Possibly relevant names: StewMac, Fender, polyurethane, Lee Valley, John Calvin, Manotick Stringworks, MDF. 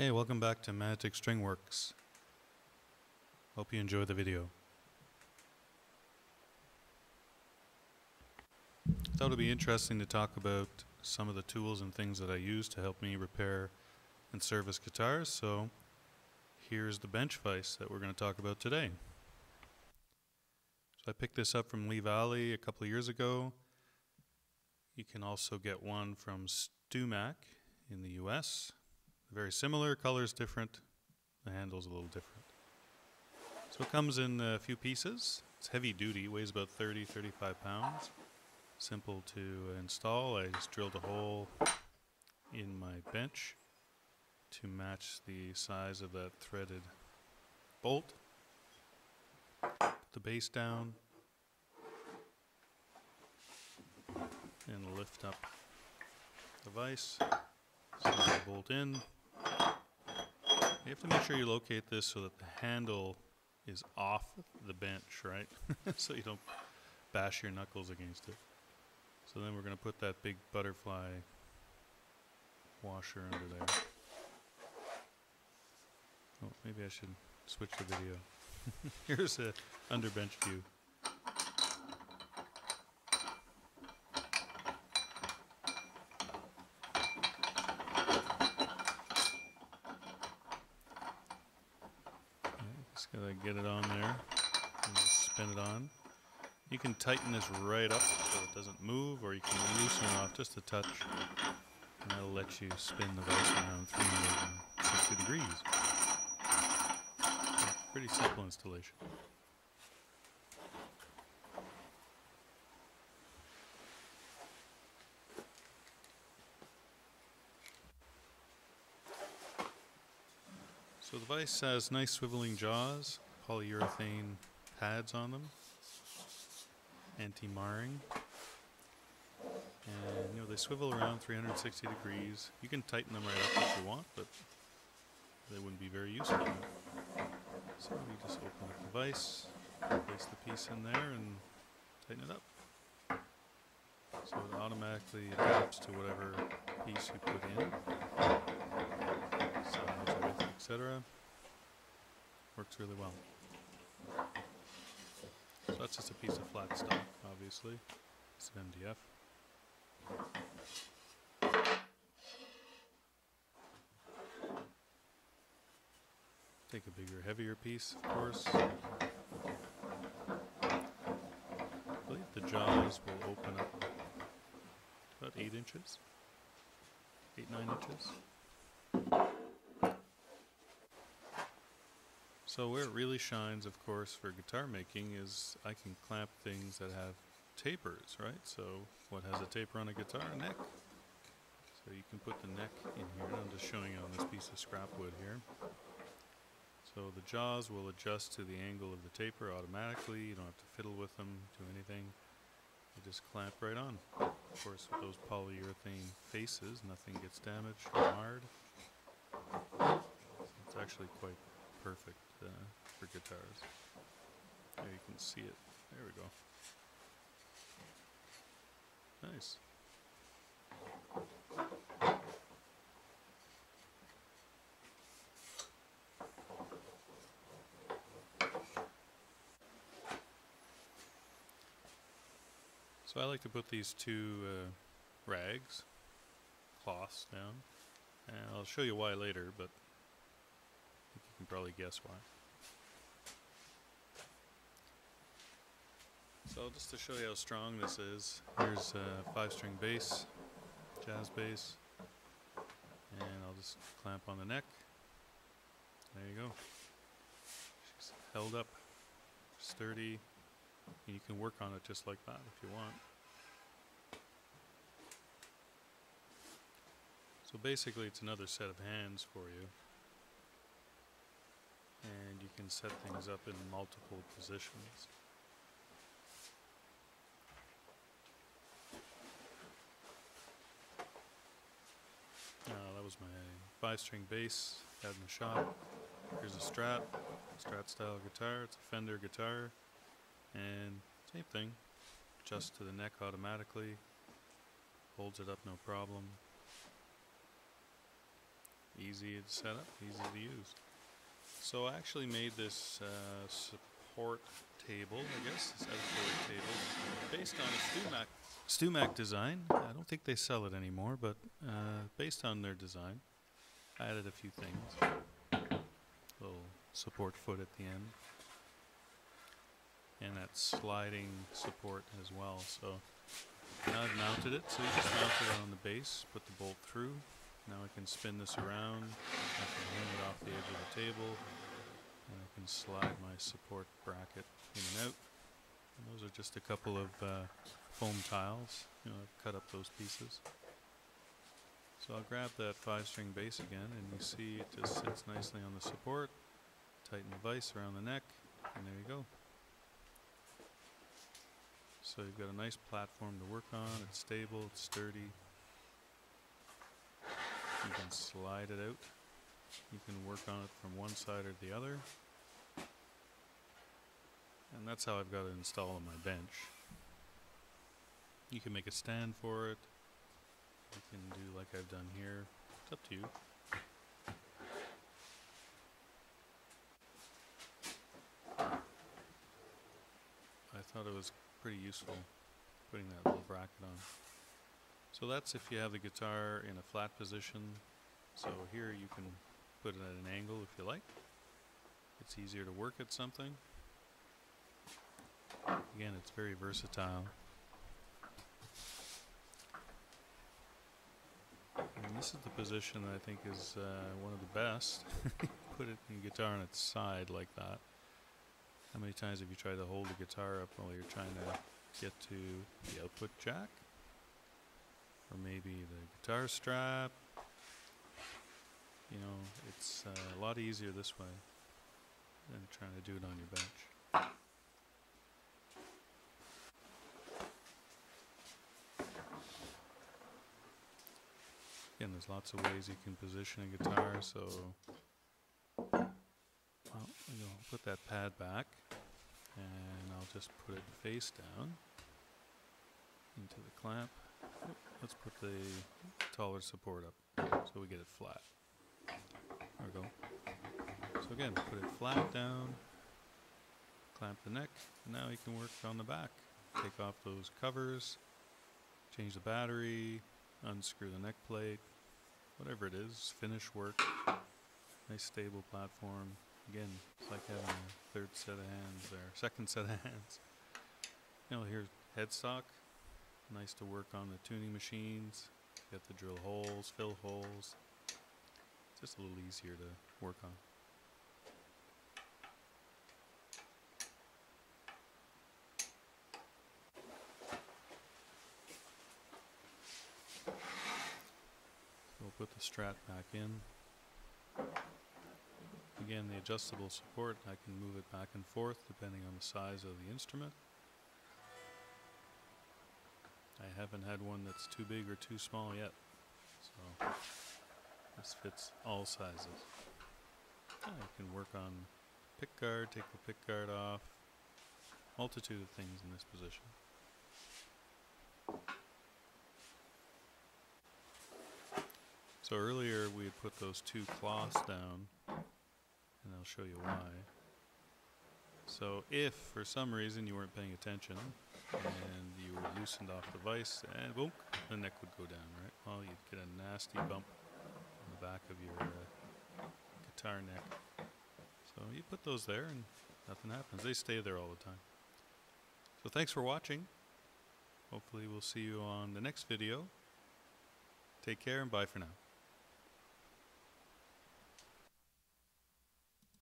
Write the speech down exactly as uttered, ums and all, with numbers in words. Hey, welcome back to Manotick Stringworks. Hope you enjoy the video. I thought it would be interesting to talk about some of the tools and things that I use to help me repair and service guitars, so here's the bench vise that we're going to talk about today. So I picked this up from Lee Valley a couple of years ago. You can also get one from StewMac in the U S. Very similar, colors different, the handle's a little different. So it comes in a few pieces. It's heavy duty, weighs about thirty, thirty-five pounds. Simple to install. I just drilled a hole in my bench to match the size of that threaded bolt. Put the base down and lift up the vise. Slide the bolt in. You have to make sure you locate this so that the handle is off the bench, right? So you don't bash your knuckles against it. So then we're going to put that big butterfly washer under there. Oh, maybe I should switch the video. Here's a underbench view. Just gotta get it on there and spin it on. You can tighten this right up so it doesn't move, or you can loosen it off just a touch, and that'll let you spin the vise around three hundred sixty degrees. Yeah, pretty simple installation. So the vise has nice swiveling jaws, polyurethane pads on them, anti-marring, and you know they swivel around three hundred sixty degrees. You can tighten them right up if you want, but they wouldn't be very useful. So you just open up the vise, place the piece in there, and tighten it up. So it automatically adapts to whatever piece you put in. Size, width, et cetera. Works really well. So that's just a piece of flat stock, obviously. It's an M D F. Take a bigger, heavier piece, of course. I believe the jaws will open up about eight inches, eight, nine inches. So where it really shines, of course, for guitar making is I can clamp things that have tapers, right? So what has a taper on a guitar? A neck. So you can put the neck in here. And I'm just showing you on this piece of scrap wood here. So the jaws will adjust to the angle of the taper automatically. You don't have to fiddle with them, do anything. You just clamp right on. Of course, with those polyurethane faces, nothing gets damaged or marred. So it's actually quite perfect. Uh, for guitars. There you can see it. There we go. Nice. So I like to put these two uh, rags, cloths down, and I'll show you why later, but you can probably guess why. So just to show you how strong this is, here's a five-string bass, jazz bass, and I'll just clamp on the neck. There you go. She's held up, sturdy, and you can work on it just like that if you want. So basically it's another set of hands for you. And you can set things up in multiple positions. Now that was my five-string bass I had in the shop. Here's a Strat, Strat-style guitar. It's a Fender guitar, and same thing. Adjusts to the neck automatically. Holds it up, no problem. easy to set up, easy to use. So I actually made this uh, support table, I guess, this outboard table, based on a StewMac, StewMac design. I don't think they sell it anymore, but uh, based on their design, I added a few things. Little support foot at the end, and that sliding support as well. So now I've mounted it, so you just mount it on the base, put the bolt through. Now I can spin this around, I can hang it off the edge of the table, and I can slide my support bracket in and out. And those are just a couple of uh, foam tiles. You know, I've cut up those pieces. So I'll grab that five-string bass again, and you see it just sits nicely on the support. Tighten the vise around the neck, and there you go. So you've got a nice platform to work on. It's stable, it's sturdy. You can slide it out. You can work on it from one side or the other. And that's how I've got it installed on my bench. You can make a stand for it. You can do like I've done here. It's up to you. I thought it was pretty useful putting that little bracket on. So that's if you have the guitar in a flat position. So here you can put it at an angle if you like. It's easier to work at something. Again, it's very versatile. And this is the position that I think is uh, one of the best. Put it in guitar on its side like that. How many times have you tried to hold the guitar up while you're trying to get to the output jack? Or maybe the guitar strap? You know, it's uh, a lot easier this way than trying to do it on your bench. Again, there's lots of ways you can position a guitar, so well, you know, put that pad back, and I'll just put it face down into the clamp. Oh, let's put the taller support up so we get it flat. There we go. So again, put it flat down, clamp the neck, and now you can work on the back. Take off those covers, change the battery, unscrew the neck plate, whatever it is, finish work. Nice stable platform. Again, it's like having a third set of hands there, second set of hands. You know, here's headstock. Nice to work on the tuning machines. You have to drill holes, fill holes. It's just a little easier to work on. So we'll put the Strat back in. Again, the adjustable support, I can move it back and forth depending on the size of the instrument. I haven't had one that's too big or too small yet, so this fits all sizes. I can work on pick guard, take the pick guard off, multitude of things in this position. So earlier we had put those two cloths down, and I'll show you why. So if for some reason you weren't paying attention and you were loosened off the vise, and boom, the neck would go down, right? Well, you'd get a nasty bump on the back of your uh, guitar neck. So you put those there and nothing happens. They stay there all the time. So thanks for watching. Hopefully we'll see you on the next video. Take care and bye for now.